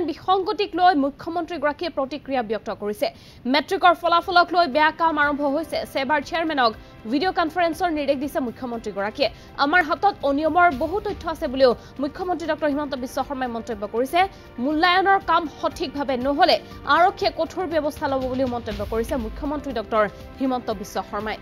মূল্যায়ন বিসংগতিক লৈ মুখ্যমন্ত্ৰী গৰাকীয়ে প্ৰতিক্ৰিয়া ব্যক্ত কৰিছে মেট্ৰিকৰ ফলাফলক লৈ বেয়া কাম আৰম্ভ হৈছে সেবাৰ চেয়াৰম্যানক ভিডিও কনফাৰেন্সৰ নিৰ্দেশ দিছে মুখ্যমন্ত্ৰী গৰাকীয়ে আমাৰ হাতত অনিয়মৰ বহু তথ্য আছে বুলিও মুখ্যমন্ত্ৰী ডক্টৰ হিমন্ত বিশ্ব শৰ্মাই মন্তব্য কৰিছে মূল্যায়নৰ কাম সঠিকভাৱে নহলে আৰক্ষী কঠোৰ ব্যৱস্থা ল'ব বুলিও মন্তব্য কৰিছে মুখ্যমন্ত্ৰী ডক্টৰ হিমন্ত বিশ্ব শৰ্মাই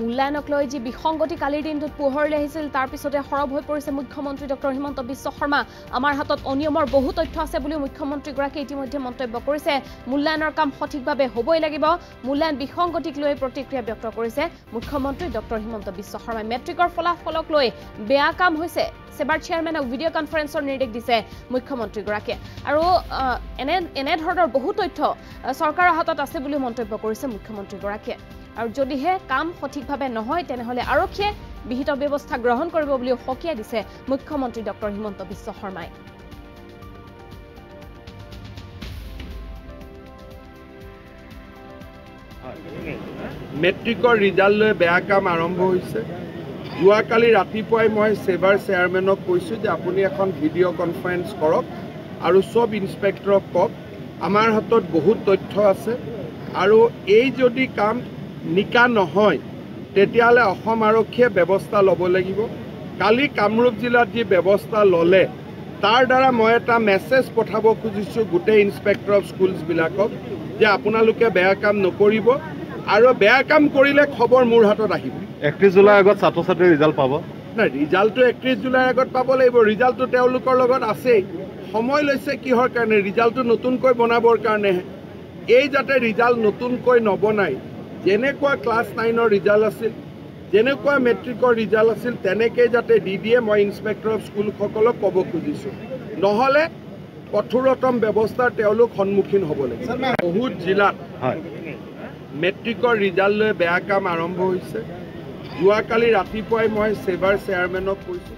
মূল্যায়নক লৈ যি বিসংগতি কালিৰ দিনটোত পোহৰলৈ আহিছিল তাৰ পিছতে হৰব হৈ পৰিছে মুখ্যমন্ত্ৰী ডক্টৰ হিমন্ত বিশ্ব শৰ্মা আমাৰ হাতত অনিয়মৰ বহু তথ্য আছে বুলি মুখ্যমন্ত্ৰী গৰাকীয়ে ইতিমধ্যে মন্তব্য কৰিছে মূল্যায়নৰ কাম সঠিকভাৱে হ'বই লাগিব মূল্যায়ন বিসংগতিক লৈ প্ৰতিক্ৰিয়া ব্যক্ত কৰিছে মুখ্যমন্ত্ৰী ডক্টৰ হিমন্ত বিশ্ব শৰ্মা মেট্ৰিকৰ ফলাফলক লৈ বেয়া কাম হৈছে সেবাৰ চেয়াৰম্যানক ভিডিও কনফাৰেন্সৰ নিৰ্দেশ দিছে মুখ্যমন্ত্ৰী গৰাকীয়ে আৰু এনে ধৰণৰ বহু তথ্য চৰকাৰৰ হাতত আছে বুলি মন্তব্য কৰিছে মুখ্যমন্ত্ৰী গৰাকীয়ে আৰু যদিহে কাম সঠিকভাৱে নহয় তেনেহলে আৰক্ষীয়ে বিহিত ব্যৱস্থা গ্ৰহণ কৰিব বুলি হকিয়া দিছে মুখ্যমন্ত্ৰী ডক্টৰ হিমন্ত বিশ্ব শৰ্মাই মেট্ৰিকৰ ৰিজাল্ট লৈ বেয়া কাম আৰম্ভ হৈছে জুৱা কালি ৰাতিপুৱাই মই সেবাৰ চেয়াৰম্যানক কৈছো যে আপুনি এখন ভিডিও কনফাৰেন্স কৰক আৰু সব ইন্সপেক্টৰক কওক আমাৰ হাতত বহুত তথ্য আছে আৰু এই যদি কাম নিকা নহয় তেতিয়ালে অসম আৰক্ষীয়ে ব্যৱস্থা ল'ব লাগিব কালি কামৰূপ জিলাত যে ব্যৱস্থা ললে তাৰ দ্বাৰা মই এটা মেছেজ পঠাব খুজিছো গোটেই ইন্সপেক্টৰ অফ স্কুলস বিলাকক যে আপোনালোকে বেয়া কাম নকৰিব আৰু বেয়া কাম কৰিলে খবৰ মোৰ হাতত আহিব 31 জুলাই আগত ছাত্ৰছাত্ৰীৰ ৰিজাল্ট পাব না ৰিজাল্টটো 31 জুলাই আগত পাব লাগিব ৰিজাল্টটো তেওঁলোকৰ লগত আছে সময় লৈছে কিহৰ কাৰণে ৰিজাল্টটো নতুনকৈ বনাবৰ কাৰণে এই যাতে ৰিজাল্ট নতুনকৈ নবনাই যেনেকুৱা ক্লাস 9 ৰ ৰিজাল্ট আছিল যেনেকুৱা মেট্ৰিকৰ ৰিজাল্ট আছিল তেনেকে যাতে ডিডিএ মই ইন্সপেক্টৰ অফ স্কুল সকলক কব খুজিছো নহলে কঠোৰতম ব্যৱস্থা তেওঁলোক সন্মুখীন হ'ব লাগিব বহুত জিলাত মেট্ৰিকৰ ৰিজাল্ট লৈ বেয়া কাম আৰম্ভ হৈছে জুৱা কালি ৰাতিপুৱাই মই সেবাৰ চেয়াৰম্যানক কৈছো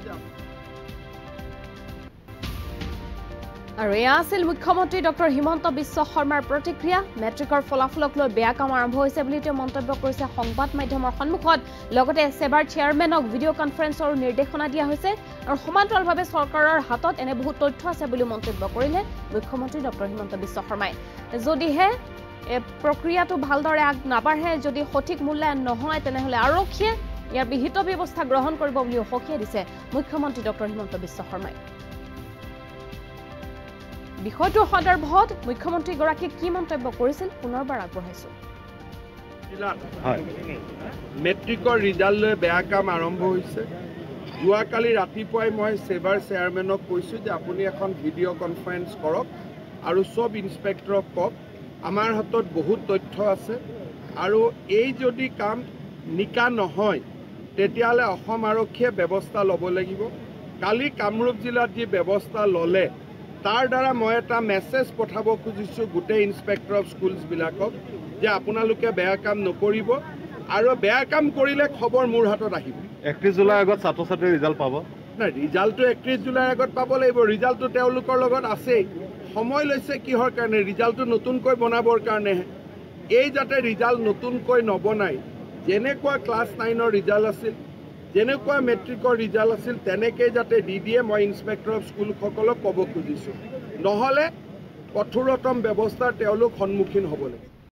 আৰু এয়া আছিল মুখ্যমন্ত্ৰী ডক্টৰ হিমন্ত বিশ্ব শৰ্মাৰ প্ৰতিক্ৰিয়া মেট্ৰিকৰ ফলাফলক লৈ বেয়া কাম আৰম্ভ হৈছে বুলি তেওঁ মন্তব্য কৰিছে সংবাদ মাধ্যমৰ সন্মুখত লগতে সেবাৰ চেয়াৰম্যানক ভিডিও কনফাৰেন্সৰ নিৰ্দেশনা দিয়া হৈছে আৰু সমান্তৰালভাৱে চৰকাৰৰ হাতত এনে বহুত তথ্য আছে বুলি মন্তব্য কৰিলে মুখ্যমন্ত্ৰী ডক্টৰ হিমন্ত বিশ্ব শৰ্মাই যদিহে প্ৰক্ৰিয়াটো ভালদৰে আগ নাবাঢ়ে যদি সঠিক মূল্যায়ন নহয় তেনেহলে আৰক্ষীয়ে ইয়াৰ বিহিত ব্যৱস্থা গ্ৰহণ কৰিব বুলি হকিয়া দিছে মুখ্যমন্ত্ৰী ডক্টৰ হিমন্ত বিশ্ব শৰ্মাই বিষয়টো সন্দৰ্ভত মুখ্যমন্ত্ৰী গৰাকীয়ে কি মন্তব্য কৰিছিল পুনৰবাৰ আগবঢ়াইছো মেট্ৰিকৰ ৰিজাল্ট লৈ বেয়া কাম আৰম্ভ হৈছে জুৱা কালি ৰাতিপুৱাই মই সেবাৰ চেয়াৰম্যানক কৈছো যে আপুনি এখন ভিডিও কনফাৰেন্স কৰক আৰু সব ইন্সপেক্টৰক কওক আমাৰ হাতত বহুত তথ্য আছে আৰু এই যদি কাম নিকা নহয় তেতিয়ালে অসম আৰক্ষীয়ে ব্যৱস্থা ল'ব লাগিব কালি কামৰূপ জিলাত যে ব্যৱস্থা ললে তাৰ দ্বাৰা মই এটা মেছেজ পঠাব খুজিছো গোটেই ইন্সপেক্টৰ অফ স্কুলস বিলাকক যে আপোনালোকে বেয়া কাম নকৰিব আৰু বেয়া কাম কৰিলে খবৰ মোৰ হাতত আহিব 31 জুলাই আগত ছাত্ৰছাত্ৰীৰ ৰিজাল্ট পাব না ৰিজাল্টটো 31 জুলাই আগত পাব লাগিব ৰিজাল্টটো তেওঁলোকৰ লগত আছে সময় লৈছে কিহৰ কাৰণে ৰিজাল্টটো নতুনকৈ বনাবৰ কাৰণে এই যাতে ৰিজাল্ট নতুনকৈ নবনাই যেনেকুৱা ক্লাস 9 ৰ ৰিজাল্ট আছিল যেনেকুৱা মেট্ৰিকৰ ৰিজাল্ট আছিল তেনেকে যাতে ডিডিএ মই ইন্সপেক্টৰ অফ স্কুল সকলক কব খুজিছো নহলে কঠোৰতম ব্যৱস্থা তেওঁলোক সন্মুখীন হ'ব লাগিব